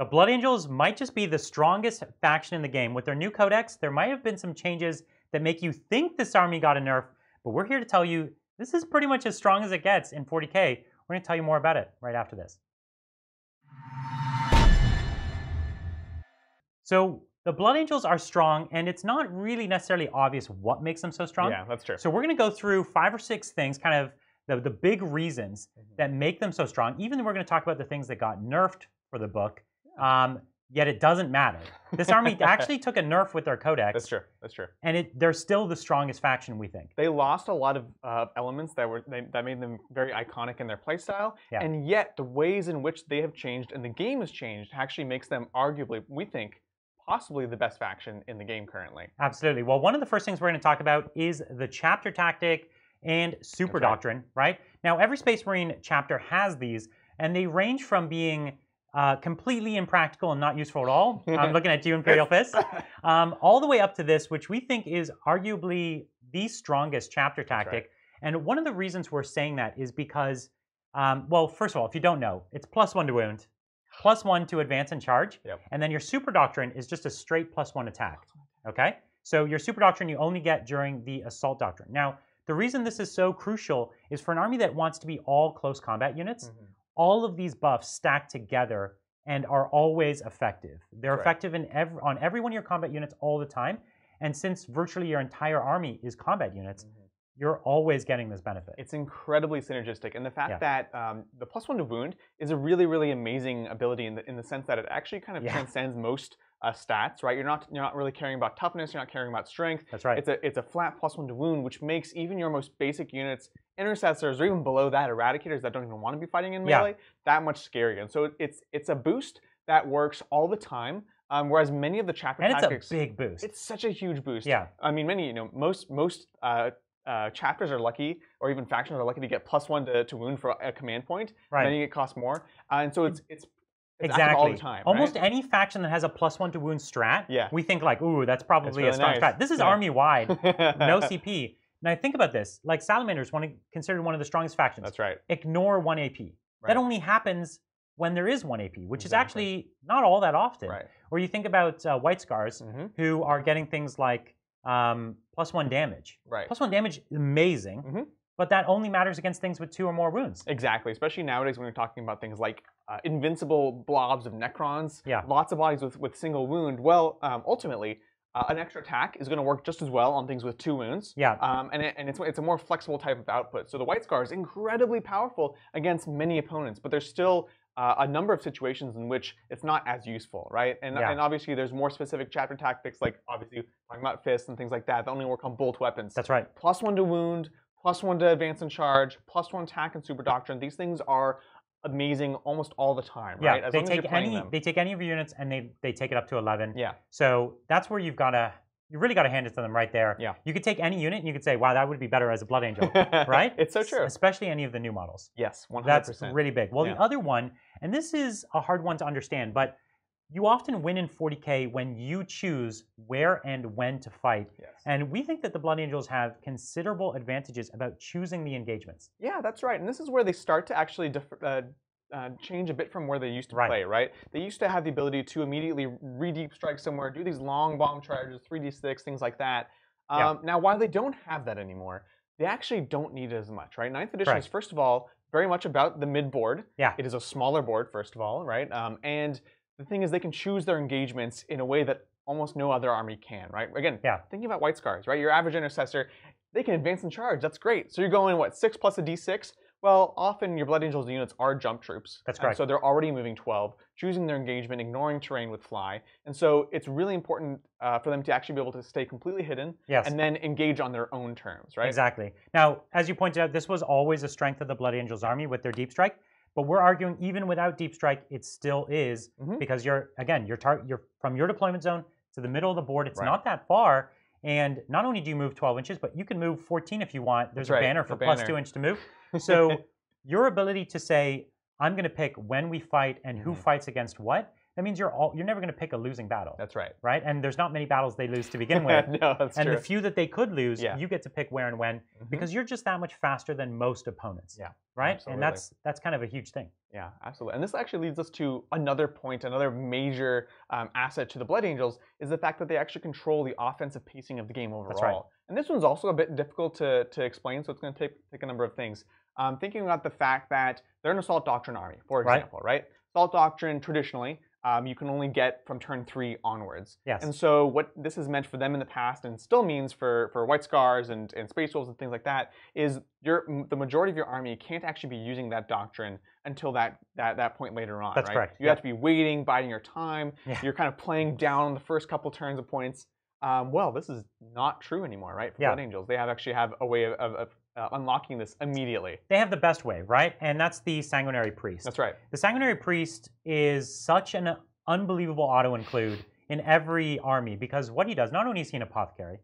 The Blood Angels might just be the strongest faction in the game. With their new codex, there might have been some changes that make you think this army got a nerf, but we're here to tell you this is pretty much as strong as it gets in 40K. We're going to tell you more about it right after this. So the Blood Angels are strong, and it's not really necessarily obvious what makes them so strong. Yeah, that's true. So we're going to go through 5 or 6 things, kind of the big reasons that make them so strong. Even though we're going to talk about the things that got nerfed for the book. Yet it doesn't matter. This army actually took a nerf with their codex. That's true. That's true. And they're still the strongest faction, we think. They lost a lot of elements that that made them very iconic in their playstyle. Yeah. And yet the ways in which they have changed and the game has changed actually makes them arguably, we think, possibly the best faction in the game currently. Absolutely. Well, one of the first things we're going to talk about is the Chapter Tactic and Super Doctrine, right? Now, every Space Marine chapter has these, and they range from being completely impractical and not useful at all. I'm looking at you, Imperial Fists. All the way up to this, which we think is arguably the strongest Chapter Tactic. Right. And one of the reasons we're saying that is because, well, first of all, if you don't know, it's +1 to wound, +1 to advance and charge, and then your Super Doctrine is just a straight +1 attack, okay? So your Super Doctrine you only get during the Assault Doctrine. Now, the reason this is so crucial is for an army that wants to be all close combat units, all of these buffs stack together and are always effective. They're effective in on every one of your combat units all the time. And since virtually your entire army is combat units, you're always getting this benefit. It's incredibly synergistic. And the fact that the +1 to wound is a really, really amazing ability in the sense that it actually kind of transcends most stats, right? You're not really caring about toughness, you're not caring about strength. That's right. It's a flat +1 to wound, which makes even your most basic units, Intercessors, or even below that, Eradicators that don't even want to be fighting in melee, that much scarier. And so it's a boost that works all the time. Whereas many of the chapter tactics, it's a big boost. It's such a huge boost. Yeah. I mean, most chapters are lucky, or even factions are lucky to get +1 to wound for a command point. Right. Many it costs more, and so it's exactly all the time. Almost any faction that has a +1 to wound strat, we think like, ooh, that's probably really a strong strat. This is army wide, no CP. Now think about this: like Salamanders, considered one of the strongest factions. That's right. Ignore 1 AP. Right. That only happens when there is 1 AP, which is actually not all that often. Right. Or you think about White Scars, who are getting things like +1 damage. Right. +1 damage, amazing. But that only matters against things with 2 or more wounds. Exactly, especially nowadays when we're talking about things like invincible blobs of Necrons, lots of bodies with single wound. Well, ultimately, an extra attack is going to work just as well on things with 2 wounds. Yeah. And it's a more flexible type of output. So the White Scar is incredibly powerful against many opponents, but there's still a number of situations in which it's not as useful, right? And obviously there's more specific chapter tactics, like obviously talking about fists and things like that only work on bolt weapons. That's right. +1 to wound, +1 to advance and charge, +1 attack and super doctrine. These things are amazing almost all the time, right? Yeah, they take any of your units and they take it up to 11. Yeah. So that's where you really gotta hand it to them right there. Yeah. You could take any unit and you could say, wow, that would be better as a Blood Angel, right? It's so true. Especially any of the new models. Yes, 100%. That's really big. Well, the other one, and this is a hard one to understand, but you often win in 40K when you choose where and when to fight. Yes. And we think that the Blood Angels have considerable advantages about choosing the engagements. Yeah, that's right. And this is where they start to actually change a bit from where they used to play, right? They used to have the ability to immediately re-deep strike somewhere, do these long bomb charges, 3d6, things like that. Now, while they don't have that anymore, they actually don't need it as much, right? 9th edition is, first of all, very much about the mid-board. Yeah. It is a smaller board, first of all, right? And the thing is, they can choose their engagements in a way that almost no other army can, right? Again, thinking about White Scars, right? Your average Intercessor, they can advance and charge. That's great. So you're going, what, 6 plus a d6? Well, often your Blood Angels units are jump troops. That's correct. So they're already moving 12, choosing their engagement, ignoring terrain with fly. And so it's really important for them to actually be able to stay completely hidden and then engage on their own terms, right? Exactly. Now, as you pointed out, this was always a strength of the Blood Angels army with their deep strike. But we're arguing even without deep strike, it still is because you're from your deployment zone to the middle of the board. It's not that far. And not only do you move 12 inches, but you can move 14 if you want. There's a banner for +2 inch to move. So your ability to say, I'm going to pick when we fight and who fights against what, that means you're never going to pick a losing battle. That's right. Right? And there's not many battles they lose to begin with. No, that's and true. The few that they could lose, yeah. you get to pick where and when, mm-hmm. because you're just that much faster than most opponents. Yeah. Right? Absolutely. And that's kind of a huge thing. Yeah, absolutely. And this actually leads us to another point, another major asset to the Blood Angels is the fact that they actually control the offensive pacing of the game overall. That's right. And this one's also a bit difficult to explain, so it's going to take a number of things. Thinking about the fact that they're an Assault Doctrine army, for example, right? Assault Doctrine, traditionally, you can only get from turn 3 onwards. Yes. And so what this has meant for them in the past, and still means for White Scars and Space Wolves and things like that, is the majority of your army can't actually be using that doctrine until that point later on. That's right? Correct. You have to be waiting, biding your time. Yeah. You're kind of playing down the first couple turns of points. Well, this is not true anymore, right? For Blood Angels, they have a way of unlocking this immediately. They have the best way, right? And that's the Sanguinary Priest. That's right. The Sanguinary Priest is such an unbelievable auto-include in every army, because what he does, not only is he an apothecary,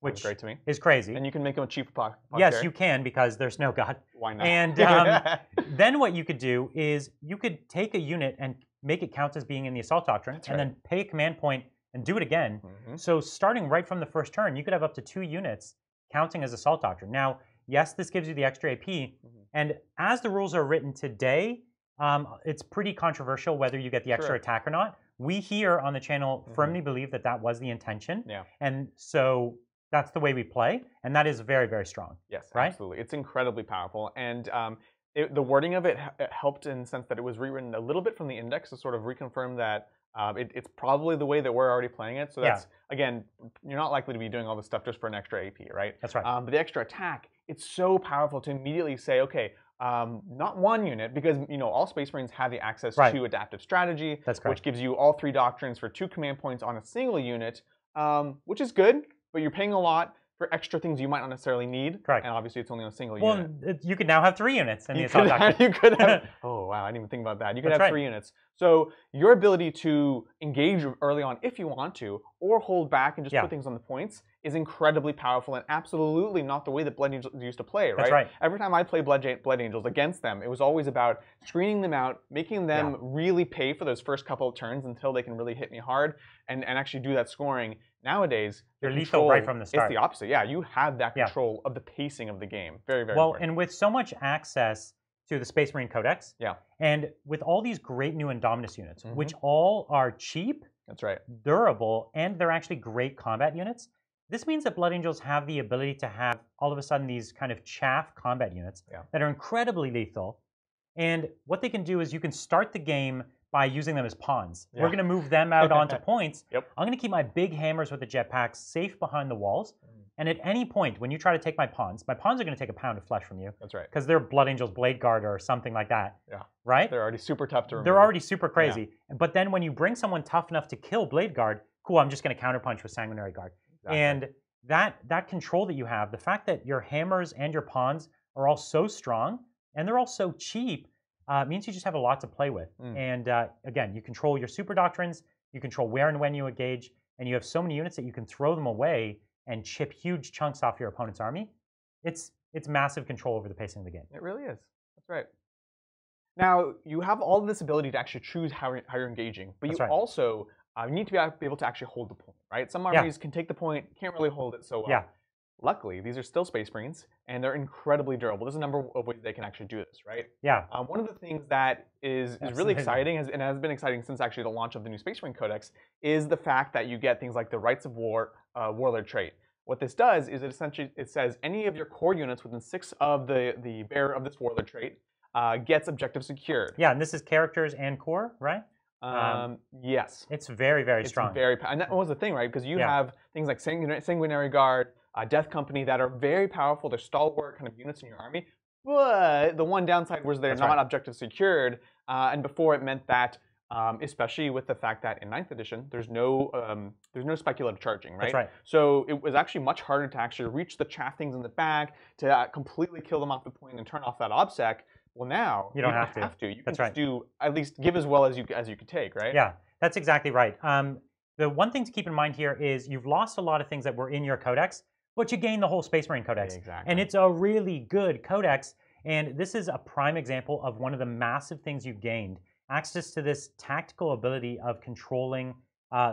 which great to me. Is crazy. And you can make him a cheap apothecary. Yes, you can, because there's no god. Why not? And then what you could do is you could take a unit and make it count as being in the Assault Doctrine, that's and right. then pay a command point and do it again. Mm-hmm. So starting right from the first turn, you could have up to 2 units counting as Assault Doctrine. Now, yes, this gives you the extra AP, mm-hmm. and as the rules are written today, it's pretty controversial whether you get the extra attack or not. We here on the channel mm-hmm. firmly believe that that was the intention, and so that's the way we play, and that is very, very strong. Yes, right? Absolutely. It's incredibly powerful, and the wording of it helped in the sense that it was rewritten a little bit from the index to sort of reconfirm that it's probably the way that we're already playing it, so that's, again, you're not likely to be doing all this stuff just for an extra AP, right? That's right. But the extra attack, it's so powerful to immediately say, okay, not one unit, because all Space Marines have the access to adaptive strategy, which gives you all 3 doctrines for 2 command points on a single unit, which is good, but you're paying a lot for extra things you might not necessarily need. Correct. And obviously it's only on a single unit. Well, you could now have 3 units in the Assault Doctrine. You could have, oh wow, I didn't even think about that. You could have 3 units. So your ability to engage early on if you want to, or hold back and just put things on the points, is incredibly powerful and absolutely not the way that Blood Angels used to play, right? That's right. Every time I play Blood Angels against them, it was always about screening them out, making them really pay for those first couple of turns until they can really hit me hard and actually do that scoring. Nowadays, you're lethal right from the start. It's the opposite. Yeah, you have that control of the pacing of the game. Very, very important. And with so much access to the Space Marine Codex, and with all these great new Indomitus units, mm-hmm. which all are cheap, that's right, durable, and they're actually great combat units. This means that Blood Angels have the ability to have, all of a sudden, these kind of chaff combat units that are incredibly lethal. And what they can do is you can start the game by using them as pawns. We're going to move them out onto points. I'm going to keep my big hammers with the jetpacks safe behind the walls. And at any point, when you try to take my pawns are going to take a pound of flesh from you. That's right. Because they're Blood Angels Bladeguard or something like that. Yeah. Right? They're already super tough to remove. They're already super crazy. Yeah. But then when you bring someone tough enough to kill Bladeguard, cool, I'm just going to counterpunch with Sanguinary Guard. Exactly. And that control that you have, the fact that your hammers and your pawns are all so strong and they're all so cheap, means you just have a lot to play with. And again, you control your super doctrines, you control where and when you engage, and you have so many units that you can throw them away and chip huge chunks off your opponent's army. It's massive control over the pacing of the game. It really is. That's right. Now, you have all this ability to actually choose how you're engaging, but you also need to be able to actually hold the point, right? Some armies can take the point, can't really hold it so well. Yeah. Luckily, these are still Space Marines, and they're incredibly durable. There's a number of ways they can actually do this, right? Yeah. One of the things that is really exciting, and has been exciting since actually the launch of the new Space Marine Codex, is the fact that you get things like the Rights of War Warlord trait. What this does is it says any of your core units within 6 of the bearer of this Warlord trait gets Objective Secured. Yeah, and this is characters and core, right? Yes. It's very, very strong. It's very, and that was the thing, right? Because you have things like Sanguinary Guard, Death Company that are very powerful. They're stalwart kind of units in your army, but the one downside was they're not Objective Secured, and before it meant that, especially with the fact that in 9th edition, there's no speculative charging, right? That's right. So it was actually much harder to actually reach the chaff things in the back, to completely kill them off the point and turn off that OBSEC. Well, now you don't have to. You can just do, at least give as well as you could take, right? Yeah, that's exactly right. The one thing to keep in mind here is you've lost a lot of things that were in your codex, but you gain the whole Space Marine Codex. Exactly. And it's a really good codex. And this is a prime example of one of the massive things you gained access to this tactical ability of controlling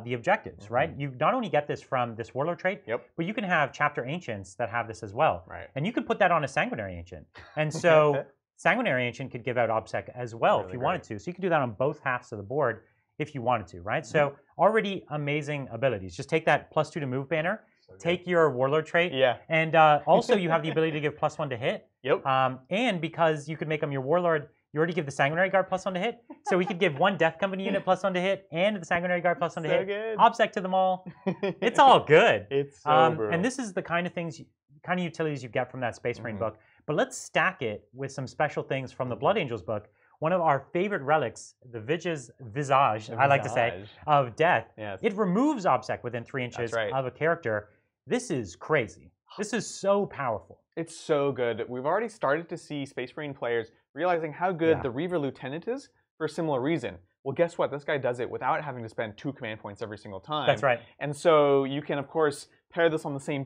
the objectives, mm-hmm. right? You not only get this from this Warlord trait, yep. but you can have Chapter Ancients that have this as well. Right. And you can put that on a Sanguinary Ancient. And so Sanguinary Ancient could give out OBSEC as well really if you wanted to. So you could do that on both halves of the board if you wanted to, right? Mm-hmm. So already amazing abilities. Just take that +2 to move banner, take your Warlord trait, yeah. and also you have the ability to give +1 to hit. Yep. And because you could make them your Warlord, you already give the Sanguinary Guard +1 to hit, so we could give one Death Company unit +1 to hit, and the Sanguinary Guard +1 to hit. OBSEC to them all. It's all good. It's so brutal. And this is the kind of things, kind of utilities you get from that Space Marine mm-hmm. book. But let's stack it with some special things from the Blood Angels book. One of our favorite relics, the Vidge's Visage, I like to say, of Death. Yes. It removes OBSEC within 3 inches right. of a character. This is crazy. This is so powerful. It's so good. We've already started to see Space Marine players realizing how good yeah. the Reaver Lieutenant is for a similar reason. Well, guess what? This guy does it without having to spend 2 command points every single time. That's right. And so you can, of course, pair this on the same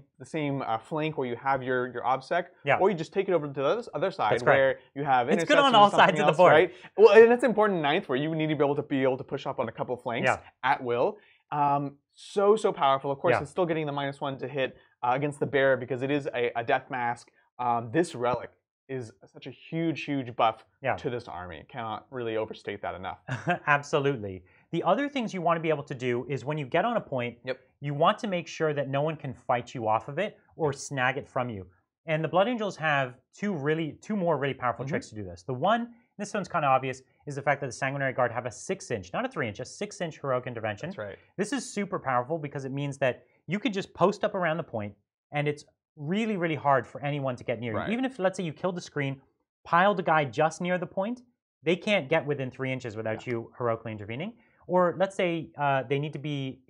flank where you have your OBSEC, yeah. or you just take it over to the other side where you have interception. It's good on all sides of the board. Right? Well, and it's important in 9th where you need to be able to push up on a couple flanks yeah. at will. So powerful. Of course, yeah. it's still getting the -1 to hit against the bearer because it is a death mask. This relic is such a huge buff yeah. to this army. Cannot really overstate that enough. Absolutely. The other things you want to be able to do is when you get on a point, yep. you want to make sure that no one can fight you off of it or snag it from you. And the Blood Angels have two more really powerful mm-hmm. tricks to do this. The one, this one's kind of obvious, is the fact that the Sanguinary Guard have a 6-inch, not a 3-inch, a 6-inch Heroic Intervention. That's right. This is super powerful because it means that you could just post up around the point, and it's really hard for anyone to get near right. you. Even if, let's say, you killed the screen, piled a guy just near the point, they can't get within 3 inches without yeah. you heroically intervening. Or let's say they need to be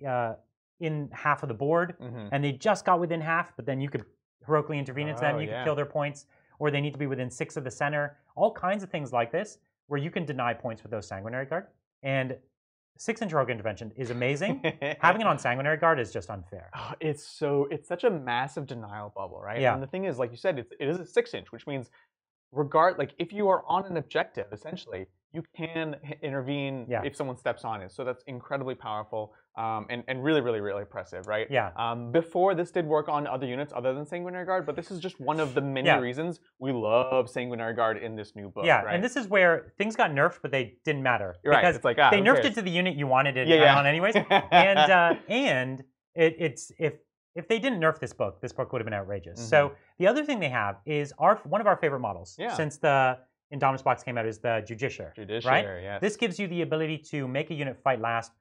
in half of the board, mm-hmm. and they just got within half, but then you could heroically intervene into them, you yeah. could kill their points, or they need to be within 6 of the center. All kinds of things like this, where you can deny points with those Sanguinary Guard. And 6-inch Heroic Intervention is amazing. Having it on Sanguinary Guard is just unfair. Oh, it's such a massive denial bubble, right? Yeah. And the thing is, like you said, it is a 6-inch, which means if you are on an objective, essentially, you can intervene yeah. if someone steps on it. So that's incredibly powerful and really impressive, right? Yeah. Before, this did work on other units other than Sanguinary Guard, but this is just one of the many yeah. reasons we love Sanguinary Guard in this new book. Yeah, right? And this is where things got nerfed, but they didn't matter. Right, because it's like, they nerfed it to the unit you wanted it on anyways. If they didn't nerf this book would have been outrageous. Mm-hmm. So the other thing they have is one of our favorite models yeah. since the Indomitus box came out is the Judiciary, right? Yes. This gives you the ability to make a unit fight last.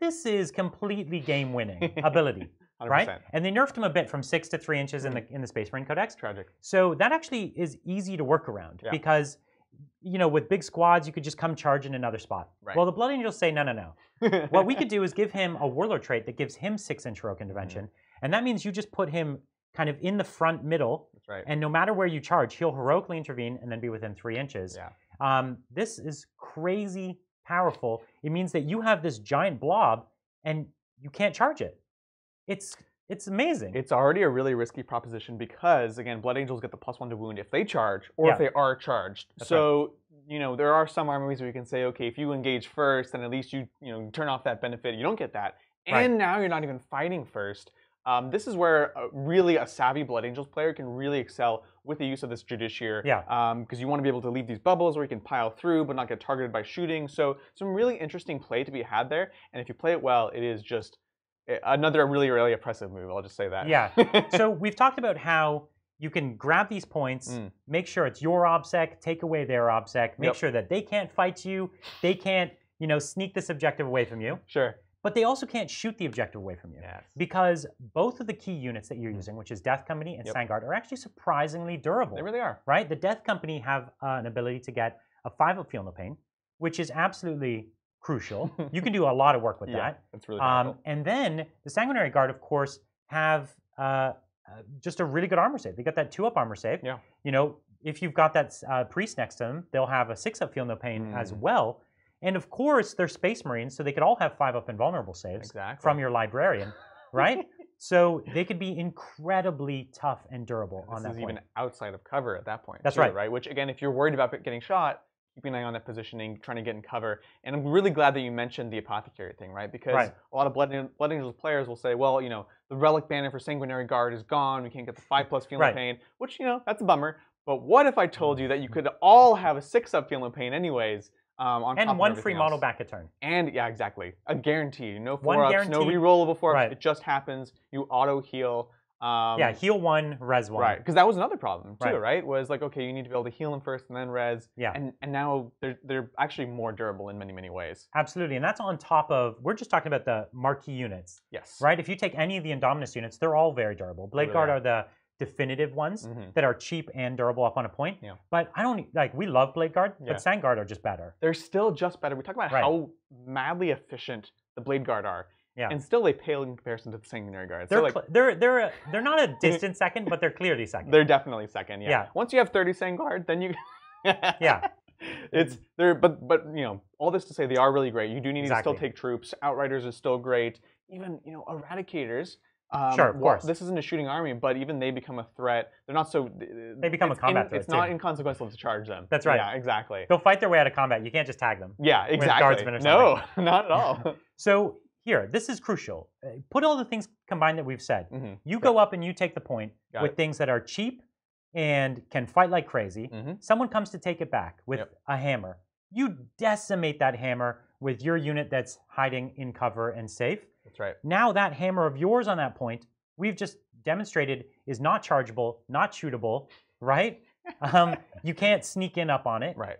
This is completely game-winning ability, 100%. Right? And they nerfed him a bit from 6 to 3 inches mm-hmm. in the Space Marine Codex. Tragic. So that actually is easy to work around yeah. because with big squads, you could just come charge in another spot. Right. Well, the Blood Angels say, no. What we could do is give him a Warlord trait that gives him 6-inch Heroic Intervention. Mm-hmm. And that means you just put him kind of in the front middle, that's right. and no matter where you charge, he'll heroically intervene and then be within 3 inches. Yeah. This is crazy powerful. It means that you have this giant blob and you can't charge it. It's amazing. It's already a really risky proposition because, again, Blood Angels get the +1 to wound if they charge or yeah. if they are charged. That's so, right. There are some armies where you can say, okay, if you engage first, then at least you turn off that benefit. You don't get that. And right. now you're not even fighting first. This is where a savvy Blood Angels player can really excel with the use of this Judiciary. Yeah. Because you want to be able to leave these bubbles where you can pile through but not get targeted by shooting. So some really interesting play to be had there. And if you play it well, it is just another really impressive move. I'll just say that. Yeah. So we've talked about how you can grab these points, make sure it's your OBSEC, take away their OBSEC, make yep. sure that they can't fight you, they can't sneak this objective away from you. Sure. But they also can't shoot the objective away from you yes. because both of the key units that you're using, which is Death Company and yep. Sanguard, are actually surprisingly durable. They really are. Right? The Death Company have an ability to get a 5-up Feel No Pain, which is absolutely crucial. You can do a lot of work with that. That's really powerful. And then the Sanguinary Guard, of course, have just a really good armor save. They got that 2-up armor save. Yeah. If you've got that priest next to them, they'll have a 6-up Feel No Pain as well. And of course, they're Space Marines, so they could all have 5-up invulnerable saves exactly. from your librarian, right? So they could be incredibly tough and durable on that point. This is even outside of cover at that point. That's right. Which, again, if you're worried about getting shot, keeping an eye on their positioning, trying to get in cover. And I'm really glad that you mentioned the Apothecary thing, right? Because a lot of Blood Angels players will say, well, you know, the Relic Banner for Sanguinary Guard is gone. We can't get the 5+ feeling pain, which, you know, that's a bummer. But what if I told you that you could all have a 6+ feeling pain anyways? And one free mono back a turn. And yeah, exactly. A guarantee. No 4-ups, no rerollable 4-ups. Right. It just happens. You auto heal. Yeah, heal one, res one. Right, because that was another problem too, right? Was like, okay, you need to be able to heal them first and then res. Yeah. And now they're actually more durable in many, many ways. Absolutely, and that's on top of, we're just talking about the marquee units. Yes. Right, if you take any of the Indominus units, they're all very durable. Bladeguard are the definitive ones that are cheap and durable up on a point. Yeah. But I don't, like, we love Bladeguard, but Sanguard are just better. They're still just better. We talk about how madly efficient the Bladeguard are. Yeah. And still they pale in comparison to the Sanguinary Guard. They're, so like, they're not a distant second, but they're clearly second. They're definitely second, yeah. Once you have 30 Sanguard, then you... But you know, all this to say, they are really great. You do need to still take troops. Outriders are still great. Even, you know, Eradicators... Sure, of course. This isn't a shooting army, but even they become a threat. They're not so... They become a combat threat. It's not inconsequential to charge them. That's right. Yeah, exactly. They'll fight their way out of combat. You can't just tag them. Yeah, exactly. With guardsmen or something. No, not at all. So... Here, this is crucial. Put all the things combined that we've said. You go up and you take the point with things that are cheap and can fight like crazy. Someone comes to take it back with a hammer. You decimate that hammer with your unit that's hiding in cover and safe. That's right. Now that hammer of yours on that point, we've just demonstrated is not chargeable, not shootable, right? You can't sneak in up on it. Right.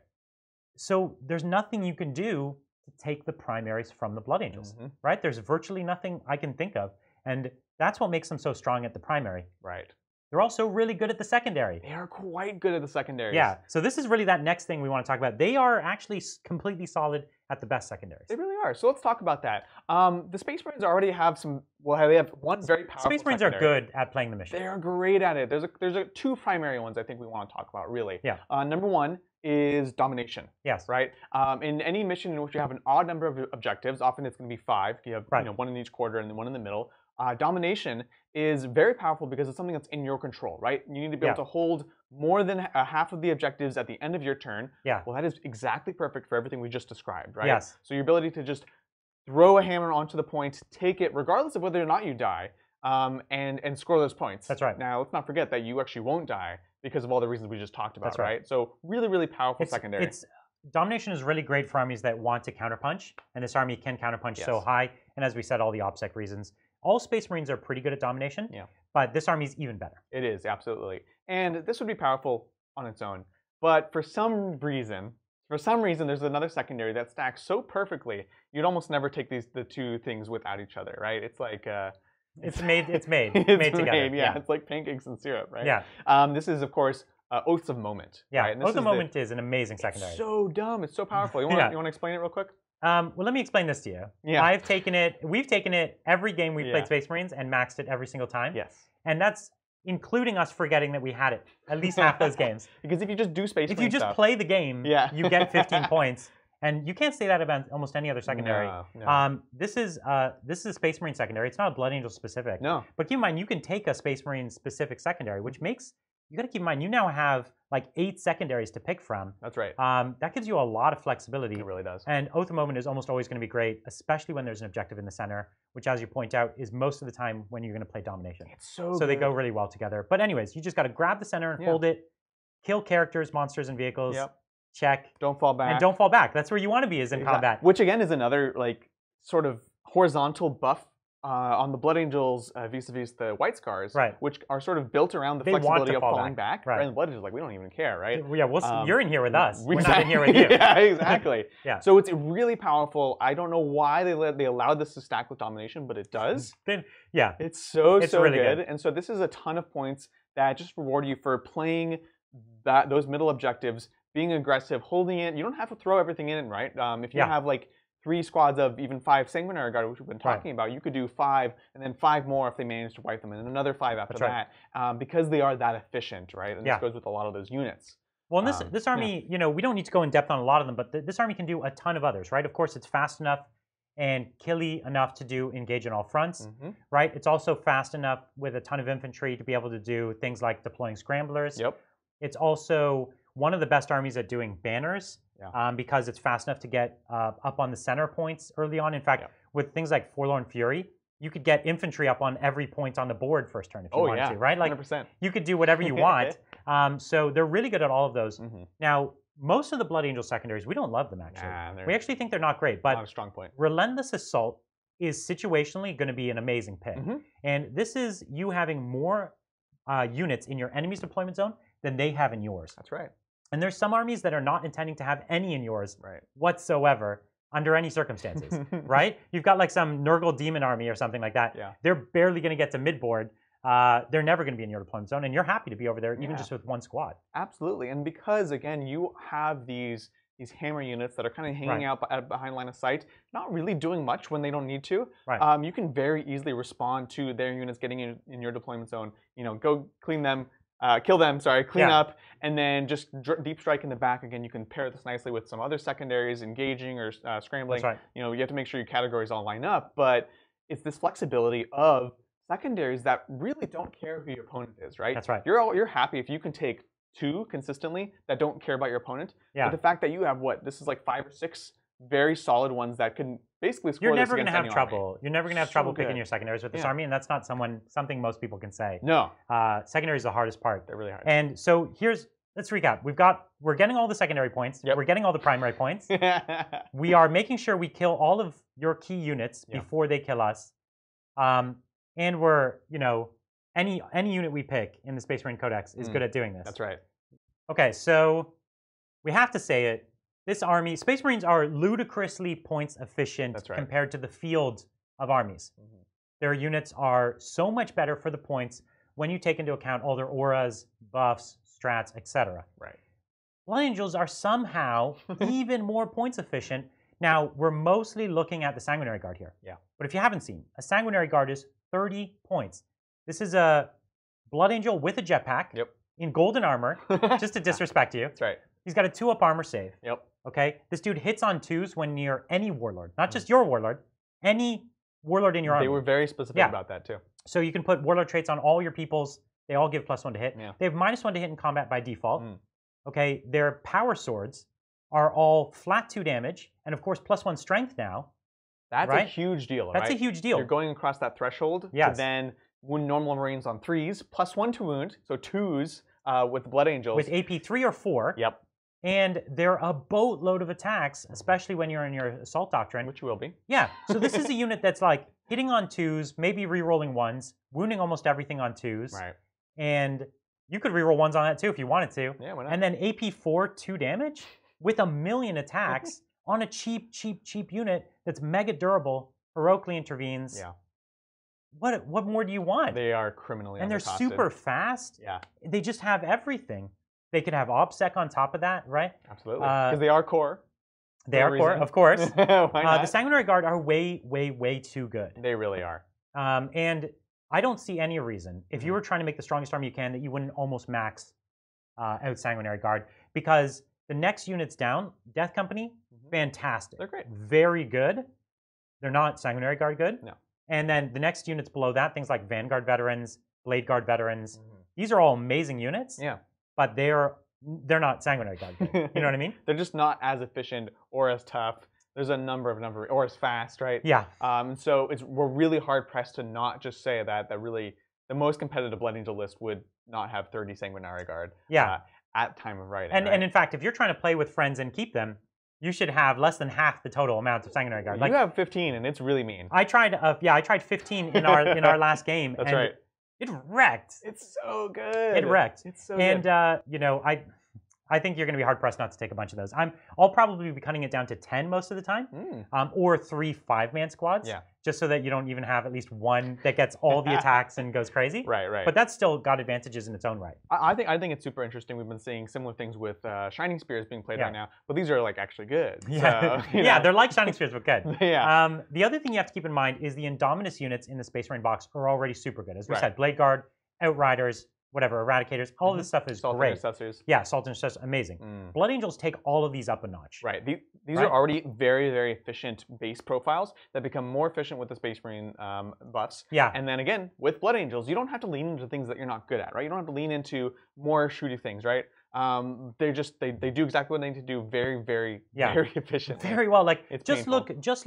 So there's nothing you can do take the primaries from the Blood Angels, right? There's virtually nothing I can think of, and that's what makes them so strong at the primary. Right. They're also really good at the secondary. They are quite good at the secondaries. Yeah, so this is really that next thing we want to talk about. They are actually completely solid at the best secondaries. They really are, so let's talk about that. The Space Marines already have some, well, they have one very powerful Space Marines secondary. Are good at playing the mission. They are great at it. There's two primary ones I think we want to talk about, really. Yeah. Number one, is domination. Yes. Right? In any mission in which you have an odd number of objectives, often it's going to be 5. You have you know, one in each quarter and then one in the middle. Domination is very powerful because it's something that's in your control, right? You need to be able to hold more than half of the objectives at the end of your turn. Yeah. Well, that is exactly perfect for everything we just described, right? Yes. So your ability to just throw a hammer onto the point, take it, regardless of whether or not you die, and score those points. That's right. Now, let's not forget that you actually won't die because of all the reasons we just talked about, right? So really, really powerful secondary. Domination is really great for armies that want to counterpunch, and this army can counterpunch so high, and as we said, all the OPSEC reasons. All Space Marines are pretty good at domination, but this army is even better. It is, absolutely. And this would be powerful on its own, but for some reason, there's another secondary that stacks so perfectly, you'd almost never take the two things without each other, right? It's like... It's made together. Yeah, it's like pancakes and syrup, right? Yeah. This is, of course, Oaths of Moment. Yeah, right? Oaths of Moment is an amazing secondary. It's so dumb. It's so powerful. You want to explain it real quick? Well, let me explain this to you. Yeah. We've taken it every game we've played Space Marines and maxed it every single time. Yes. And that's including us forgetting that we had it at least half those games. Because if you just do Space Marines stuff, play the game, you get 15 points. And you can't say that about almost any other secondary. No. This is a Space Marine secondary. It's not a Blood Angel specific. No. But keep in mind, you can take a Space Marine specific secondary, which makes, you got to keep in mind, you now have like 8 secondaries to pick from. That's right. That gives you a lot of flexibility. It really does. And Oath of Moment is almost always going to be great, especially when there's an objective in the center, which, as you point out, is most of the time when you're going to play Domination. It's so good. They go really well together. But anyways, you just got to grab the center and hold it, kill characters, monsters, and vehicles. Yep. Check. Don't fall back. And don't fall back. That's where you want to be, is in combat. Which again is another like sort of horizontal buff on the Blood Angels vis-a-vis the White Scars, right? Which are sort of built around the flexibility of falling back. Right. And the Blood Angels are like, we don't even care, right? Yeah, you're in here with us. We're not in here with you. Yeah, exactly. Yeah. So it's really powerful. I don't know why they allowed this to stack with domination, but it does. Yeah. It's so really good. And so this is a ton of points that just reward you for playing those middle objectives. Being aggressive, holding it. You don't have to throw everything in, right? If you have like 3 squads of even 5 Sanguinary Guard, which we've been talking about, you could do 5 and then 5 more if they manage to wipe them, and then another 5 after that, because they are that efficient, right? And this goes with a lot of those units. Well, and this army, you know, we don't need to go in depth on a lot of them, but this army can do a ton of others, right? Of course, it's fast enough and killy enough to do engage on all fronts, right? It's also fast enough with a ton of infantry to be able to do things like deploying scramblers. Yep. It's also one of the best armies at doing banners yeah. Because it's fast enough to get up on the center points early on. In fact, yeah. with things like Forlorn Fury, you could get infantry up on every point on the board first turn if you wanted to, right? Like 100%. You could do whatever you want. So they're really good at all of those. Mm-hmm. Now, most of the Blood Angel secondaries, we don't love them actually. Nah, we actually think they're not great, but not a strong point. Relentless Assault is situationally going to be an amazing pick. Mm-hmm. And this is you having more units in your enemy's deployment zone than they have in yours. That's right. And there's some armies that are not intending to have any in yours whatsoever under any circumstances, right? You've got like some Nurgle Demon army or something like that. Yeah. They're barely going to get to midboard. They're never going to be in your deployment zone, and you're happy to be over there even just with one squad. Absolutely, and because, again, you have these hammer units that are kind of hanging out behind line of sight, not really doing much when they don't need to, you can very easily respond to their units getting in your deployment zone. You know, go clean them, kill them, sorry, clean up, and then just deep strike in the back. Again, you can pair this nicely with some other secondaries, engaging or scrambling. That's right. You know, you have to make sure your categories all line up, but it's this flexibility of secondaries that really don't care who your opponent is, right? That's right. You're happy if you can take two consistently that don't care about your opponent. Yeah. But the fact that you have what this is like 5 or 6 very solid ones that can basically score this against any army. You're never gonna have trouble picking your secondaries with this army, and that's not something most people can say. No. Secondary is the hardest part. They're really hard. And so let's recap. We're getting all the secondary points. Yep. We're getting all the primary points. We are making sure we kill all of your key units before they kill us. And we're, you know, any unit we pick in the Space Marine Codex is good at doing this. That's right. Okay, so we have to say it. This army, Space Marines are ludicrously points efficient compared to the field of armies. Mm-hmm. Their units are so much better for the points when you take into account all their auras, buffs, strats, etc. Right. Blood Angels are somehow even more points efficient. Now, we're mostly looking at the Sanguinary Guard here. Yeah. But if you haven't seen, a Sanguinary Guard is 30 points. This is a Blood Angel with a jetpack in golden armor, just to disrespect you. That's right. He's got a 2-up armor save. Yep. Okay? This dude hits on 2s when near any warlord. Not just your warlord, any warlord in your army. They were very specific about that, too. So you can put warlord traits on all your peoples. They all give +1 to hit. Yeah. They have -1 to hit in combat by default. Mm. Okay? Their power swords are all flat 2 damage, and of course +1 strength now. That's a huge deal, right? That's a huge deal. You're going across that threshold to then wound normal Marines on 3s, +1 to wound, so 2s with Blood Angels. With AP 3 or 4. Yep. And they're a boatload of attacks, especially when you're in your Assault Doctrine. Which you will be. Yeah. So this is a unit that's like hitting on 2s, maybe re-rolling 1s, wounding almost everything on 2s. Right. And you could re-roll 1s on that too if you wanted to. Yeah, why not? And then AP 4, 2 damage with a 1,000,000 attacks. On a cheap unit that's mega durable, heroically intervenes. Yeah. What more do you want? They are criminally undercosted. And they're super fast. Yeah. They just have everything. They could have OPSEC on top of that, right? Absolutely. Because they are core. They are core, of course. Why not? The Sanguinary Guard are way, way, way too good. They really are. And I don't see any reason, if you were trying to make the strongest army you can, that you wouldn't almost max out Sanguinary Guard. Because the next unit's down, Death Company, fantastic. They're great. Very good. They're not Sanguinary Guard good. No. And then the next units below that, things like Vanguard veterans, Bladeguard veterans. These are all amazing units. Yeah. But they're not Sanguinary Guard good. You know what I mean? They're just not as efficient or as tough. There's a number or as fast, right? Yeah. So we're really hard pressed to not just say that really the most competitive Blood Angel list would not have 30 Sanguinary Guard. Yeah. At time of writing. And in fact, if you're trying to play with friends and keep them, you should have less than half the total amount of Sanguinary Guard. Like, you have 15, and it's really mean. I tried 15 in our last game. That's right. It wrecked. It's so good. It wrecked. It's so good. And you know, I think you're going to be hard pressed not to take a bunch of those. I'll probably be cutting it down to 10 most of the time, or 3 5-man squads, just so that you don't even have at least one that gets all the attacks and goes crazy. Right. But that's still got advantages in its own right. I think it's super interesting. We've been seeing similar things with Shining Spears being played right now, but these are like actually good. Yeah, so, they're like Shining Spears but good. Yeah. The other thing you have to keep in mind is the Indomitus units in the Space Marine box are already super good. As we said, Bladeguard, Outriders, whatever, Eradicators, all of this stuff is great. Intercessors. Yeah, Assault Intercessors, amazing. Blood Angels take all of these up a notch. Right. These are already very, very efficient base profiles that become more efficient with the Space Marine buffs. Yeah. And then again, with Blood Angels, you don't have to lean into things that you're not good at, right? You don't have to lean into more shooty things, right? They do exactly what they need to do very efficiently. Very well. Like it's just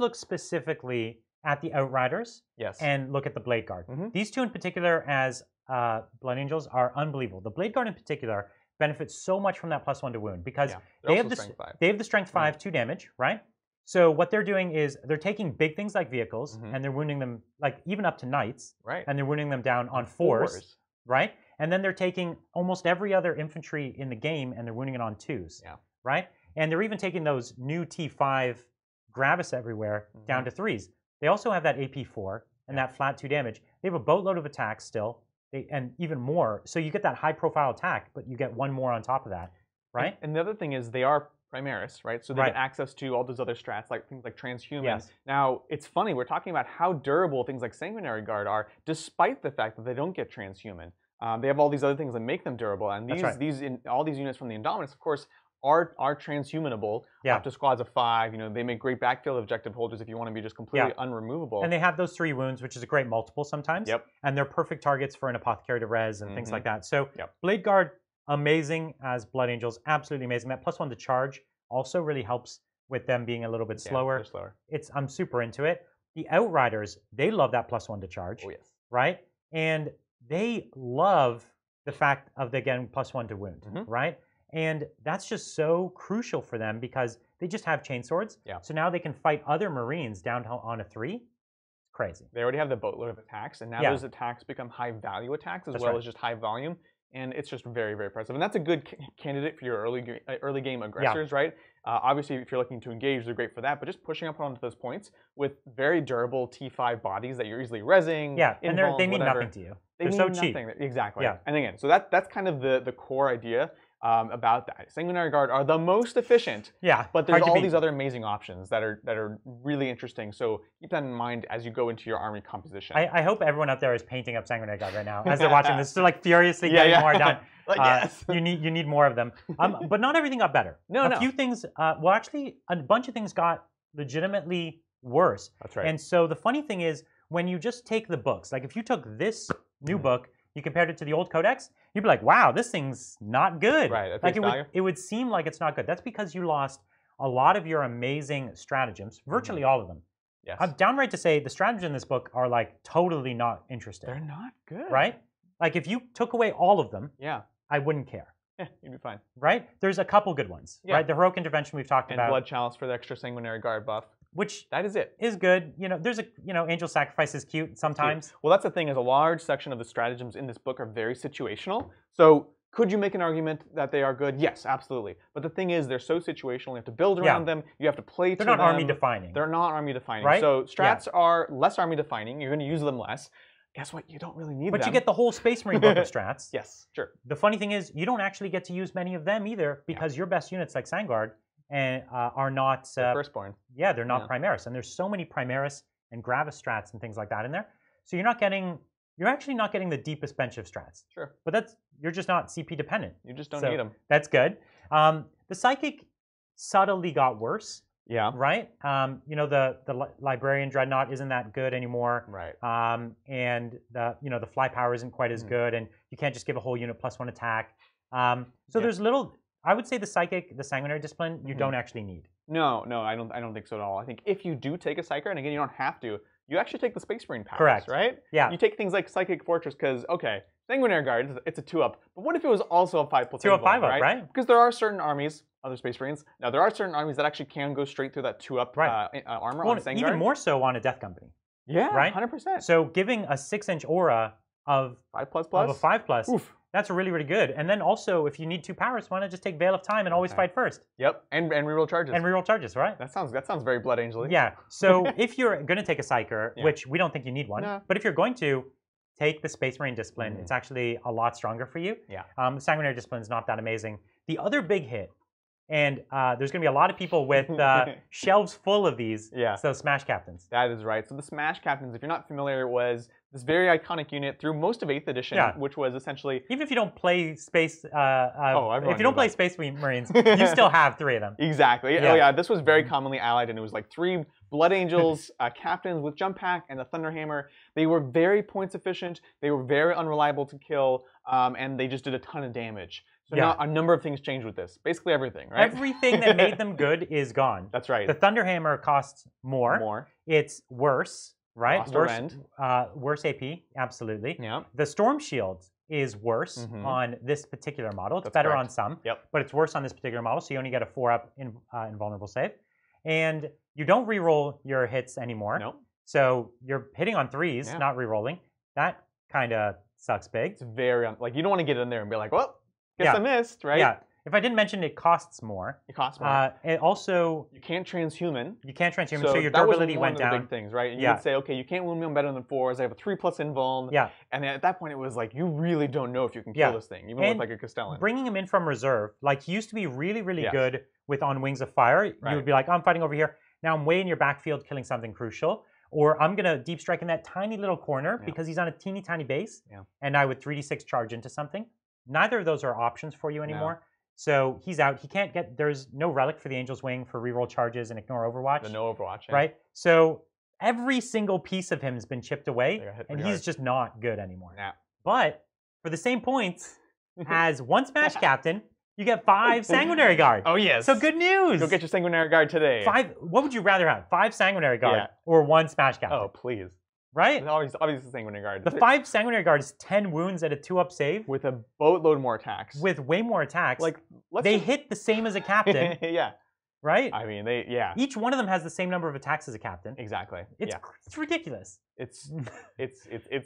look specifically at the Outriders. Yes. And look at the Bladeguard. Mm-hmm. These two in particular, as Blood Angels, are unbelievable. The Bladeguard in particular benefits so much from that +1 to wound because they have the strength 5 2 damage, right? So what they're doing is they're taking big things like vehicles and they're wounding them, like even up to knights, right? And they're wounding them down on fours, right? And then they're taking almost every other infantry in the game and they're wounding it on 2s, right? And they're even taking those new T5 Gravis everywhere down to 3s. They also have that AP4 and that flat 2 damage. They have a boatload of attacks still, and even more. So you get that high profile attack, but you get one more on top of that, right? And the other thing is they are Primaris, right? So they get access to all those other strats, like things like Transhuman. Yes. Now, it's funny, we're talking about how durable things like Sanguinary Guard are, despite the fact that they don't get Transhuman. They have all these other things that make them durable, and all these units from the Indomitus, of course, are transhumanable up to squads of 5. You know, they make great backfield objective holders if you want to be just completely unremovable. And they have those 3 wounds, which is a great multiple sometimes. Yep. And they're perfect targets for an Apothecary to res and things like that. So Bladeguard, amazing as Blood Angels, absolutely amazing. That +1 to charge also really helps with them being a little bit slower. They're slower. I'm super into it. The Outriders, they love that +1 to charge. Oh, yes. Right? And they love the fact of they getting +1 to wound, right? And that's just so crucial for them because they just have chainswords. Yeah. So now they can fight other Marines down on a 3. Crazy. They already have the boatload of attacks, and now those attacks become high value attacks as well as just high volume. And it's just very impressive. And that's a good candidate for your early game aggressors, right? Obviously, if you're looking to engage, they're great for that. But just pushing up onto those points with very durable T5 bodies that you're easily rezzing. Yeah, and they mean nothing to you. They're so cheap. Exactly. Yeah. And again, so that's kind of the core idea about that. Sanguinary Guard are the most efficient. Yeah. But there's all these other amazing options that are really interesting. So keep that in mind as you go into your army composition. I hope everyone out there is painting up Sanguinary Guard right now as they're watching this. They're like furiously getting more done. Like, yes. You need more of them. But not everything got better. No. A few things. Well, actually, a bunch of things got legitimately worse. That's right. And so the funny thing is, when you just take the books, like if you took this new book, you compared it to the old codex, you'd be like, wow, this thing's not good. Right. Like it would seem like it's not good. That's because you lost a lot of your amazing stratagems, virtually all of them. Yes. I'm downright to say the stratagems in this book are like totally not interesting. They're not good. Right? Like if you took away all of them, I wouldn't care. Yeah, you'd be fine. Right? There's a couple good ones. Yeah. Right? The Heroic Intervention we've talked about. And Blood Chalice for the extra Sanguinary Guard buff. Which that is it. Is good. You know, there's a Angel Sacrifice is cute sometimes. Well, that's the thing, is a large section of the stratagems in this book are very situational. So could you make an argument that they are good? Yes, absolutely. But the thing is, they're so situational. You have to build around them. You have to play to them. They're not army defining. They're not army defining. Right? So strats are less army defining. You're going to use them less. Guess what? You don't really need them. But you get the whole Space Marine book of strats. Yes, sure. The funny thing is, you don't actually get to use many of them either, because your best units like Sanguard are not firstborn. Yeah, they're not Primaris, and there's so many Primaris and Gravis strats and things like that in there. So you're actually not getting the deepest bench of strats. Sure. But you're just not CP dependent. You just don't need them. That's good. The Psychic subtly got worse. Yeah. Right. The Librarian Dreadnought isn't that good anymore. Right. And the fly power isn't quite as good, and you can't just give a whole unit +1 attack. There's little. I would say the Sanguinary Discipline, you don't actually need. No, I don't think so at all. I think if you do take a Psyker, and again, you don't have to, you actually take the Space Marine powers, right? Yeah. You take things like Psychic Fortress, because, Sanguinary Guard, it's a 2-up. But what if it was also a 5+? 2-up, 5-up, right? Because there are certain armies, other Space Marines. Now, there are certain armies that actually can go straight through that 2-up armor on Sanguinary. Even more so on a Death Company. Yeah, right? 100%. So giving a 6-inch aura of 5++? Of a 5+. Oof. That's really good. And then also, if you need 2 powers, why not just take Veil of Time and always fight first? Yep, and reroll charges. And reroll charges, right? That sounds very Blood Angel-y. Yeah. So if you're going to take a Psyker, which we don't think you need one, but if you're going to take the Space Marine Discipline, it's actually a lot stronger for you. Yeah. The Sanguinary Discipline is not that amazing. The other big hit, and there's going to be a lot of people with shelves full of these. Yeah. So Smash Captains. That is right. So the Smash Captains, if you're not familiar, was this very iconic unit through most of 8th edition, which was essentially, even if you don't play Space, play Space Marines, you still have 3 of them. Exactly. Yeah. Oh yeah, this was very commonly allied, and it was like 3 Blood Angels captains with Jump Pack and a Thunder Hammer. They were very points efficient. They were very unreliable to kill, and they just did a ton of damage. So yeah, a number of things changed with this. Basically everything, right? Everything that made them good is gone. That's right. The Thunder Hammer costs more. It's worse, right? Worse AP, absolutely. Yeah. The Storm Shield is worse on this particular model. It's better on some, but it's worse on this particular model, so you only get a 4-up invulnerable save. And you don't reroll your hits anymore. So you're hitting on 3s, not rerolling. That kind of sucks big. It's very, like, you don't want to get in there and be like, well, guess I missed, right? Yeah. If I didn't mention, it costs more. It costs more. It also... You can't transhuman. You can't transhuman, so your durability went down. That was one of the big things, right? And you would say, okay, you can't wound me on better than 4s. I have a 3+ invuln. Yeah. And then at that point, it was like, you really don't know if you can kill this thing, even with like a Castellan. Bringing him in from reserve, like he used to be really, really good with On Wings of Fire. You would be like, oh, I'm fighting over here. Now I'm way in your backfield killing something crucial. Or I'm going to deep strike in that tiny little corner because he's on a teeny tiny base. And I would 3d6 charge into something. Neither of those are options for you anymore. So he's out. He can't get, there's no relic for the Angel's Wing for reroll charges and ignore Overwatch. Right? So every single piece of him has been chipped away, and he's just not good anymore. But for the same points as one Smash Captain, you get 5 Sanguinary Guard. Oh, yes. So good news. Go get your Sanguinary Guard today. 5, what would you rather have? 5 Sanguinary Guard or 1 Smash Captain? Oh, please. Right? It's obviously Sanguinary Guard. The 5 Sanguinary Guard is 10 wounds at a 2-up save. With a boatload more attacks. With way more attacks. Like, they hit the same as a captain. Right? I mean, each one of them has the same number of attacks as a captain. Exactly. It's ridiculous. It's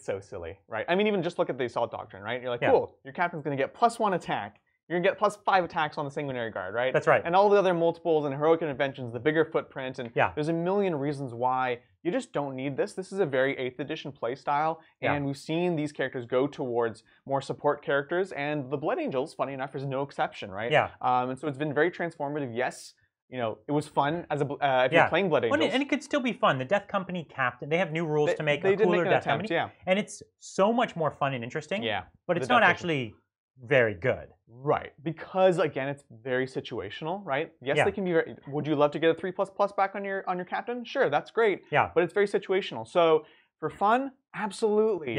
so silly, right? I mean, even just look at the Assault Doctrine, right? You're like, cool, your captain's going to get +1 attack. You're gonna get +5 attacks on the Sanguinary Guard, right? That's right. And all the other multiples and heroic interventions, the bigger footprint, and there's a million reasons why you just don't need this. This is a very 8th edition playstyle, and we've seen these characters go towards more support characters, and the Blood Angels, funny enough, is no exception, right? And so it's been very transformative. Yes, you know, it was fun as a if you're playing Blood Angels, and it could still be fun. The Death Company captain, they have new rules to make a cooler Death Company, and it's so much more fun and interesting. But it's not actually very good. Right, because again, it's very situational, right? Yes, they can be very, would you love to get a 3++ back on your captain? Sure, that's great. But it's very situational. So for fun, absolutely.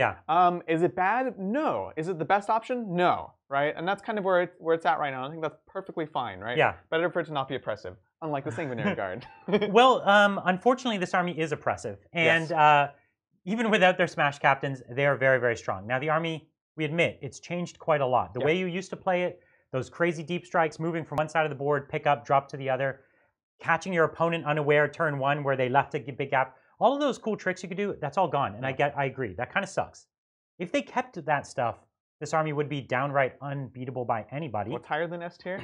Is it bad? No. Is it the best option? No, right? And that's kind of where it's at right now. I think that's perfectly fine, right? Better for it to not be oppressive, unlike the Sanguinary Guard. Well, unfortunately, this army is oppressive. And even without their Smash Captains, they are very, very strong. Now the army, we admit, it's changed quite a lot. The way you used to play it, those crazy deep strikes, moving from one side of the board, pick up, drop to the other, catching your opponent unaware turn 1 where they left a big gap, all of those cool tricks you could do, that's all gone. And I agree, that kind of sucks. If they kept that stuff, this army would be downright unbeatable by anybody. What's higher than S tier?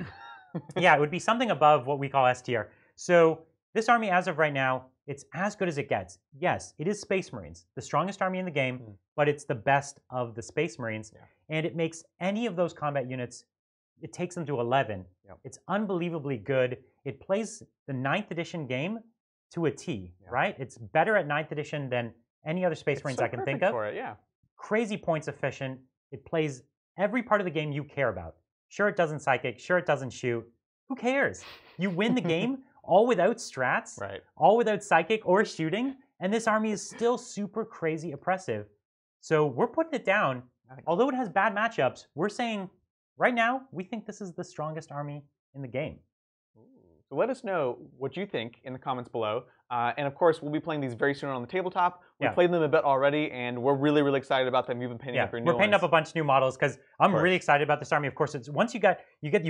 It would be something above what we call S tier. So this army, as of right now, it's as good as it gets. Yes, it is Space Marines, the strongest army in the game, but it's the best of the Space Marines. And it makes any of those combat units, it takes them to 11. It's unbelievably good. It plays the 9th edition game to a T, right? It's better at 9th edition than any other Space Marines I can think of. Crazy points efficient. It plays every part of the game you care about. Sure, it doesn't psychic. Sure, it doesn't shoot. Who cares? You win the game. All without strats, all without psychic or shooting, and this army is still super crazy oppressive. So we're putting it down. Although it has bad matchups, we're saying right now we think this is the strongest army in the game. So let us know what you think in the comments below. And of course, we'll be playing these very soon on the tabletop. We pve played them a bit already, and we're really, really excited about them. You've been painting up your new ones. We're painting up a bunch of new models because I'm really excited about this army. Of course, it's once you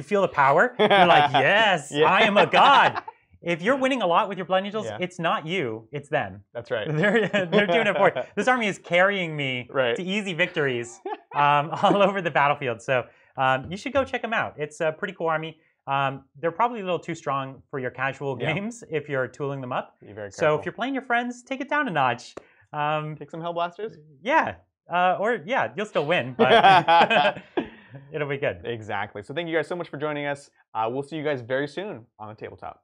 feel the power, you're like, yes, I am a god. If you're winning a lot with your Blood Angels, it's not you, it's them. That's right. They're doing it for you. This army is carrying me to easy victories all over the battlefield. So you should go check them out. It's a pretty cool army. They're probably a little too strong for your casual games if you're tooling them up. Be very careful. So if you're playing your friends, take it down a notch. Take some Hellblasters? Or you'll still win. But it'll be good. Exactly. So thank you guys so much for joining us. We'll see you guys very soon on the tabletop.